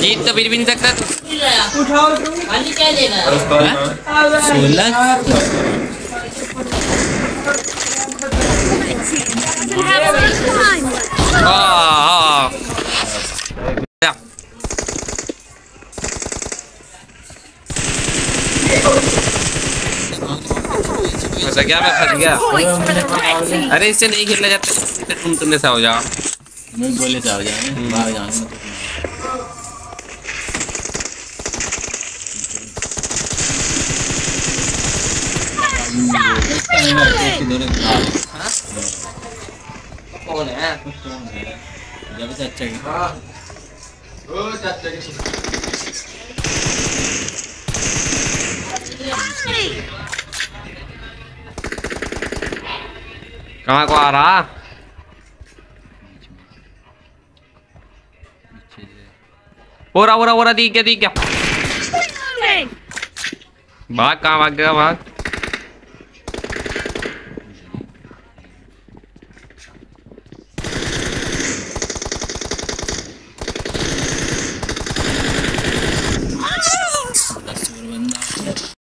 जीत तो फिर भी नहीं सकता। उठाओ क्या लेना है क्या मैं फंस गया। अरे इससे नहीं खेलना जाता, तुमने सा हो जाओ मैं गोले सा हो जाए बाहर जाने जब से अच्छा कहाँ को आ रहा ओरा ओरा ओरा दी क्या भाग, कहाँ भाग गया भाग